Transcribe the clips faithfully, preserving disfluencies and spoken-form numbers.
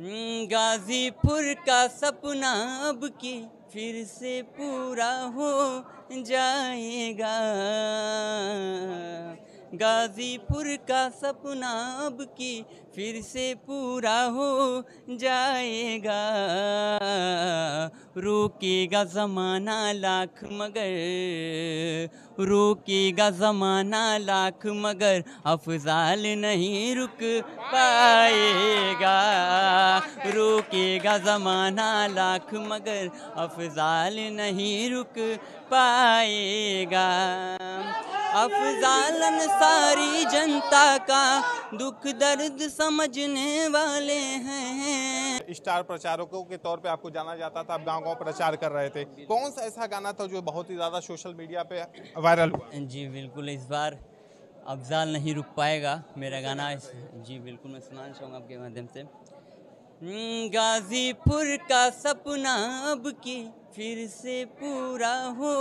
गाज़ीपुर का सपना अब की फिर से पूरा हो जाएगा, गाज़ीपुर का सपना अब की फिर से पूरा हो जाएगा। रोकेगा ज़माना लाख मगर, रोकेगा ज़माना लाख मगर अफज़ाल नहीं रुक पाएगा, रोकेगा ज़माना लाख मगर अफज़ाल नहीं रुक पाएगा। अफज़ाल अंसारी जनता का दुख दर्द समझने वाले हैं। स्टार प्रचारकों के तौर पे आपको जाना जाता था, आप गाँव गाँव प्रचार कर रहे थे, कौन सा ऐसा गाना था जो बहुत ही ज़्यादा सोशल मीडिया पे वायरल हुआ? जी बिल्कुल, इस बार अफज़ाल नहीं रुक पाएगा मेरा गाना। जी बिल्कुल, मैं सुनाना चाहूँगा आपके माध्यम से। गाज़ीपुर का सपना अब की फिर से पूरा हो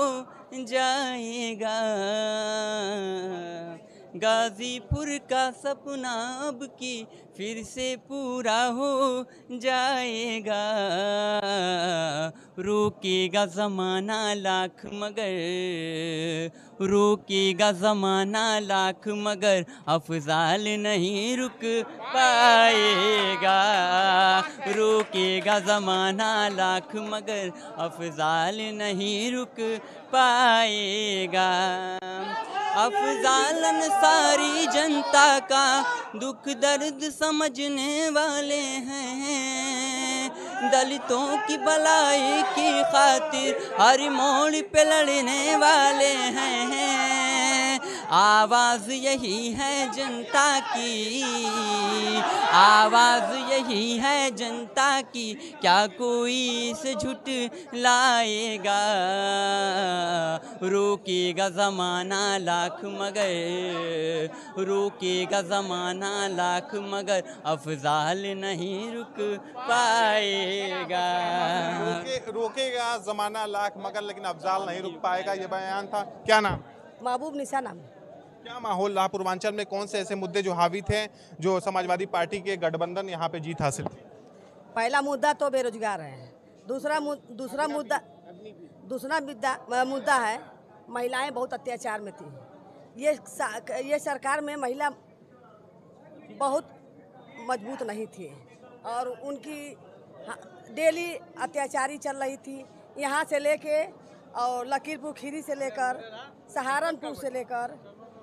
जाएगा, गाज़ीपुर का सपना अब की फिर से पूरा हो जाएगा। रोकेगा ज़माना लाख मगर, रोकेगा ज़माना लाख मगर अफज़ाल नहीं रुक पाएगा, रोकेगा ज़माना लाख मगर अफज़ाल नहीं रुक पाएगा। अफज़ाल अंसारी जनता का दुख दर्द समझने वाले हैं, दलितों की भलाई की खातिर हर मोड़ पे लड़ने वाले हैं। आवाज़ यही है जनता की, आवाज़ यही है जनता की, क्या कोई इसे झूठ लाएगा। रोकेगा ज़माना लाख मगर, रोकेगा ज़माना लाख मगर अफज़ाल नहीं रुक पाएगा। रोके, रोकेगा ज़माना लाख मगर लेकिन अफज़ाल नहीं रुक पाएगा। ये बयान था। क्या नाम? महबूब निशा नाम। क्या माहौल रहा पूर्वांचल में? कौन से ऐसे मुद्दे जो हावी थे जो समाजवादी पार्टी के गठबंधन यहाँ पे जीत हासिल की? पहला मुद्दा तो बेरोजगार है, दूसरा दूसरा मुद्दा दूसरा मुद्दा मुद्दा है महिलाएं बहुत अत्याचार में थी। ये ये सरकार में महिला बहुत मजबूत नहीं थी और उनकी डेली अत्याचारी चल रही थी। यहाँ से लेके और लकीरपुर खीरी से लेकर सहारनपुर से लेकर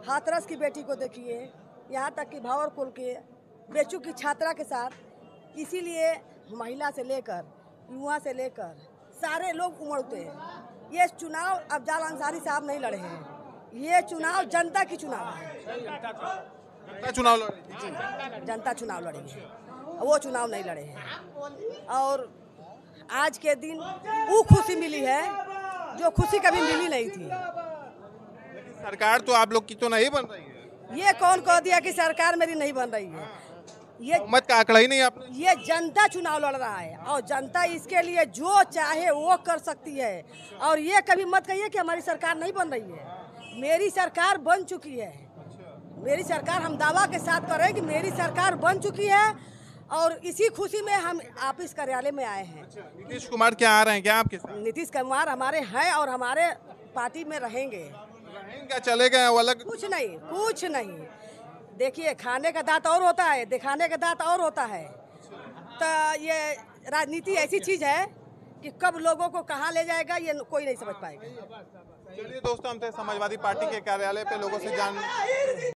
हाथरस की बेटी को देखिए, यहाँ तक कि भवरकोल के बेचू की छात्रा के साथ। इसीलिए महिला से लेकर युवा से लेकर सारे लोग उमड़ते हैं। ये चुनाव अफज़ाल अंसारी साहब नहीं लड़े हैं, ये चुनाव जनता की चुनाव है। जनता चुनाव लड़े, जनता चुनाव लड़ेगी, वो चुनाव नहीं लड़े हैं। और आज के दिन वो खुशी मिली है जो खुशी कभी मिली नहीं थी। सरकार तो आप लोग की तो नहीं बन रही है। ये कौन कह दिया कि सरकार मेरी नहीं बन रही है? ये मत का आंकड़ा ही नहीं आपने। ये जनता चुनाव लड़ रहा है और जनता इसके लिए जो चाहे वो कर सकती है। और ये कभी मत कहिए कि हमारी सरकार नहीं बन रही है, मेरी सरकार बन चुकी है। मेरी सरकार, हम दावा के साथ करें कि मेरी सरकार बन चुकी है और इसी खुशी में हम आप इस कार्यालय में आए हैं। नीतीश कुमार क्या आ रहे हैं क्या आपके साथ? नीतीश कुमार हमारे हैं और हमारे पार्टी में रहेंगे। रहेंगे, चले गए अलग? कुछ नहीं, कुछ नहीं। देखिए, खाने का दांत और होता है, दिखाने का दांत और होता है। तो ये राजनीति ऐसी चीज है कि कब लोगों को कहाँ ले जाएगा ये कोई नहीं समझ पाएगा। चलिए दोस्तों, हम थे समाजवादी पार्टी के कार्यालय पे, लोगों से जान